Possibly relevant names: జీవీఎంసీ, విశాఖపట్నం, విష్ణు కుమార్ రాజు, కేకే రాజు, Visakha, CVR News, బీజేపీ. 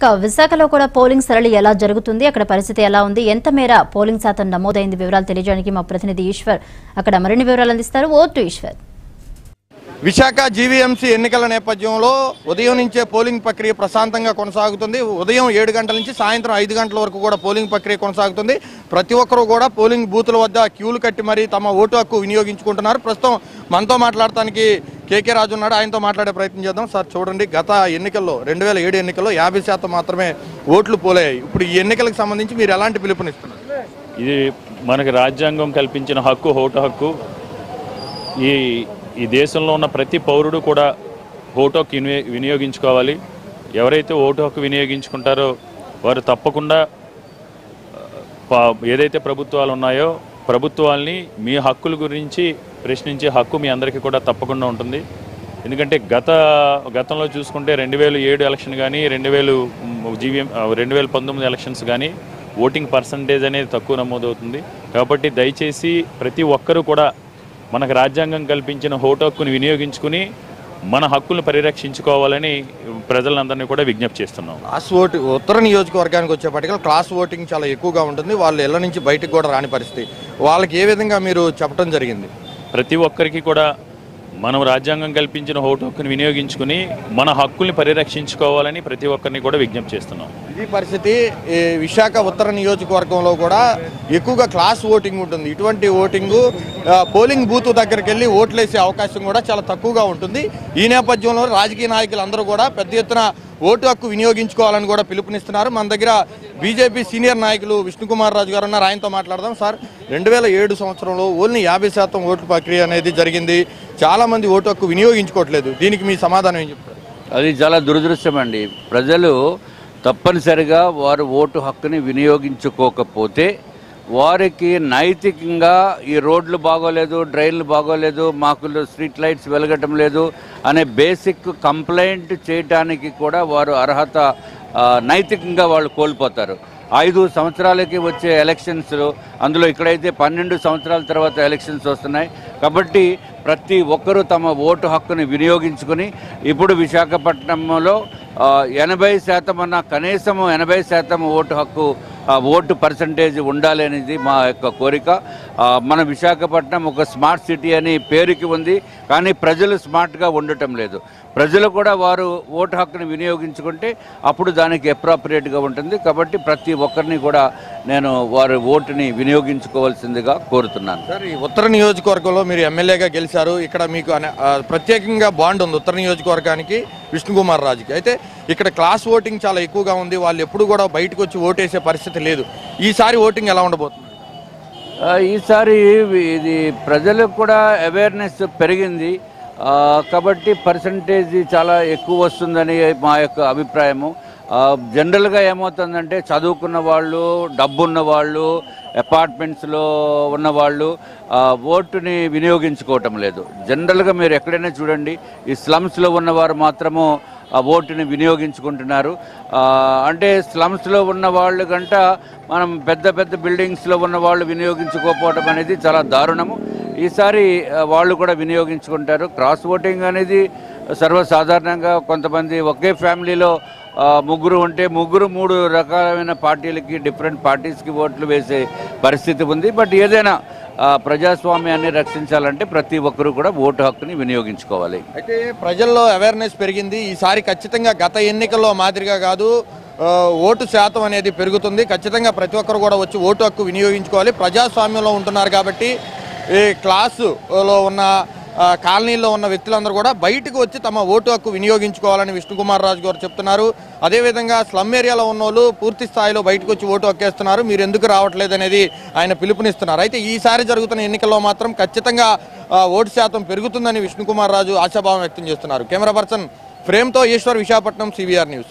Visakha కూడా polling సరళి ఎలా జరుగుతుంది అక్కడ పరిస్థితి ఎలా ఉంది ఎంత మేర పోలింగ్ శాతం నమోదైంది వివరాలు తెలియజేయడానికి మా ప్రతినిధి ఈశ్వర్ అక్కడ మరిన్ని వివరాలు అందిస్తారు ఓటు ఈశ్వర్ విశాఖ జీవీఎంసీ ఎన్నికల నేపథ్యంలో ఉదయం నుంచే పోలింగ్ ప్రక్రియ ప్రశాంతంగా కొనసాగుతుంది ఉదయం 7 గంటల నుంచి సాయంత్రం 5 గంటల వరకు కూడా పోలింగ్ ప్రక్రియ కొనసాగుతుంది ప్రతి ఒక్కరూ కూడా పోలింగ్ బూతుల వద్ద క్యూలు కట్టి మరీ తమ ఓటు హక్కు వినియోగించుకుంటున్నారు ప్రస్తుతం మనతో మాట్లాడడానికి కేకే రాజు ఉన్నాడు ఆయనతో మాట్లాడే ప్రయత్నం చేద్దాం సార్ చూడండి గత ఎన్నికల్లో 2007 ఎన్నికల్లో 50% మాత్రమే ఓట్లు పోలాయి ఇప్పుడు ఈ ఎన్నికలకు సంబంధించి మీరు ఎలాంటి పిలుపునిస్తున్నారు ఇది మనకు రాజ్యాంగం కల్పించిన హక్కు ఓటు హక్కు ఈ దేశంలో ఉన్న ప్రతి పౌరుడు కూడా ఓటు హక్కు వినియోగించుకోవాలి ఎవరైతే ఓటు హక్కు వినియోగించుకుంటారో వారు తప్పకుండా ఏదైతే ప్రభుత్వాలు ఉన్నాయో ప్రభుత్వాల్ని మీ హక్కుల గురించి ప్రశ్నించే హక్కు మీ అందరికీ కూడా తప్పకుండా ఉంటుంది ఎందుకంటే గతంలో చూసుకుంటే 2007 ఎలక్షన్ కానీ 2019 ఎలక్షన్స్ కానీ ఓటింగ్ పర్సంటేజ్ అనేది తక్కువ నమోదవుతుంది కాబట్టి దయచేసి ప్రతి ఒక్కరూ కూడా మనకు రాజ్యాంగం కల్పించిన ఓటు హక్కును వినియోగించుకుని మన హక్కులను పరిరక్షించుకోవాలని ప్రజలందరినీ కూడా విజ్ఞప్తి చేస్తున్నాం క్లాస్ ఓటు ఉత్తర నియోజకవర్గానికి వచ్చేప్పటికీ క్లాస్ ఓటింగ్ చాలా ఎక్కువగా ఉంటుంది వాళ్ళు ఇళ్ళ నుంచి బయటకు కూడా రాని పరిస్థితి వాళ్ళకి ఏ విధంగా మీరు చెప్పడం జరిగింది ప్రతి ఒక్కరికి కూడా మనం రాజ్యాంగం కల్పించిన ఓటు హక్కును వినియోగించుకుని మన హక్కుల్ని పరిరక్షించుకోవాలని ప్రతి ఒక్కరిని కూడా విజ్ఞప్తి చేస్తున్నాం ఇది పరిస్థితి విశాఖ ఉత్తర నియోజకవర్గంలో కూడా ఎక్కువగా క్లాస్ ఓటింగ్ ఉంటుంది ఇటువంటి ఓటింగ్ పోలింగ్ బూత్ దగ్గరికి వెళ్ళి ఓట్లేసే అవకాశం కూడా చాలా తక్కువగా ఉంటుంది ఈ నేపథ్యంలో రాజకీయ నాయకులందరూ కూడా పెద్ద ఎత్తున ఓటు హక్కు వినియోగించుకోవాలని కూడా పిలుపునిస్తున్నారు మన దగ్గర బీజేపీ సీనియర్ నాయకులు విష్ణు కుమార్ రాజు గారు ఉన్నారు ఆయనతో మాట్లాడదాం సార్ 2007 సంవత్సరంలో ఓన్లీ 50% ఓట్ల ప్రక్రియ అనేది జరిగింది చాలామంది ఓటు హక్కు వినియోగించుకోవట్లేదు దీనికి మీ సమాధానం ఏం చెప్తారు అది చాలా దురదృష్టం అండి ప్రజలు తప్పనిసరిగా వారు ఓటు హక్కుని వినియోగించుకోకపోతే వారికి నైతికంగా ఈ రోడ్లు బాగోలేదు డ్రైన్లు బాగోలేదు మాకు స్ట్రీట్ లైట్స్ వెలగటం లేదు అనే బేసిక్ కంప్లైంట్ చేయడానికి కూడా వారు అర్హత నైతికంగా వాళ్ళు కోల్పోతారు 5 సంవత్సరాలకి వచ్చే ఎలక్షన్స్ అందులో ఇక్కడైతే 12 సంవత్సరాల తర్వాత ఎలక్షన్స్ వస్తున్నాయి కాబట్టి ప్రతి ఒక్కరూ తమ ఓటు హక్కుని వినియోగించుకుని ఇప్పుడు విశాఖపట్నంలో 80% అన్న కనీసము 80% ఓటు హక్కు ఓటు పర్సంటేజ్ ఉండాలి అనేది మా యొక్క కోరిక మన విశాఖపట్నం ఒక స్మార్ట్ సిటీ అని పేరుకి ఉంది కానీ ప్రజలు స్మార్ట్గా ఉండటం లేదు ప్రజలు కూడా వారు ఓటు హక్కును వినియోగించుకుంటే అప్పుడు దానికి అప్రాప్రియేట్గా ఉంటుంది కాబట్టి ప్రతి ఒక్కరిని కూడా నేను వారి ఓటుని వినియోగించుకోవాల్సిందిగా కోరుతున్నాను సార్ ఈ ఉత్తర నియోజకవర్గంలో మీరు ఎమ్మెల్యేగా గెలిచారు ఇక్కడ మీకు ప్రత్యేకంగా బాండ్ ఉంది ఉత్తర నియోజకవర్గానికి విష్ణు కుమార్ రాజుకి అయితే ఇక్కడ క్లాస్ ఓటింగ్ చాలా ఎక్కువగా ఉంది వాళ్ళు ఎప్పుడు కూడా బయటకు వచ్చి ఓటేసే పరిస్థితి లేదు ఈసారి ఓటింగ్ ఎలా ఉండబోతుంది ఈసారి ఇది ప్రజలకు కూడా అవేర్నెస్ పెరిగింది కాబట్టి పర్సంటేజ్ చాలా ఎక్కువ వస్తుందని మా యొక్క అభిప్రాయము జనరల్గా ఏమవుతుందంటే చదువుకున్న వాళ్ళు డబ్బున్న వాళ్ళు అపార్ట్మెంట్స్లో ఉన్నవాళ్ళు ఓటుని వినియోగించుకోవటం లేదు జనరల్గా మీరు ఎక్కడైనా చూడండి ఈ స్లమ్స్లో ఉన్నవారు మాత్రము ఓటుని వినియోగించుకుంటున్నారు అంటే స్లమ్స్లో ఉన్న వాళ్ళు గంట మనం పెద్ద పెద్ద బిల్డింగ్స్లో ఉన్న వాళ్ళు వినియోగించుకోకపోవటం అనేది చాలా దారుణము ఈసారి వాళ్ళు కూడా వినియోగించుకుంటారు క్రాస్ ఓటింగ్ అనేది సర్వసాధారణంగా కొంతమంది ఒకే ఫ్యామిలీలో ముగ్గురు ఉంటే ముగ్గురు 3 రకాలైన పార్టీలకి డిఫరెంట్ పార్టీస్కి ఓట్లు వేసే పరిస్థితి ఉంది బట్ ఏదైనా ప్రజాస్వామ్యాన్ని రక్షించాలంటే ప్రతి ఒక్కరూ కూడా ఓటు హక్కుని వినియోగించుకోవాలి అయితే ప్రజల్లో అవేర్నెస్ పెరిగింది ఈసారి ఖచ్చితంగా గత ఎన్నికల్లో మాదిరిగా కాదు ఓటు శాతం అనేది పెరుగుతుంది ఖచ్చితంగా ప్రతి ఒక్కరు కూడా వచ్చి ఓటు హక్కు వినియోగించుకోవాలి ప్రజాస్వామ్యంలో ఉంటున్నారు కాబట్టి ఈ క్లాసులో ఉన్న కాలనీల్లో ఉన్న వ్యక్తులందరూ కూడా బయటకు వచ్చి తమ ఓటు హక్కు వినియోగించుకోవాలని విష్ణు కుమార్ రాజు గారు చెప్తున్నారు అదేవిధంగా స్లమ్ ఏరియాలో ఉన్నోళ్ళు పూర్తి స్థాయిలో బయటకు వచ్చి ఓటు హక్కేస్తున్నారు మీరు ఎందుకు రావట్లేదు అనేది ఆయన పిలుపునిస్తున్నారు అయితే ఈసారి జరుగుతున్న ఎన్నికల్లో మాత్రం ఖచ్చితంగా ఓటు శాతం పెరుగుతుందని విష్ణు కుమార్ రాజు ఆశాభావం వ్యక్తం చేస్తున్నారు కెమెరా పర్సన్ ఫ్రేమ్తో ఈశ్వర్ విశాఖపట్నం CVR News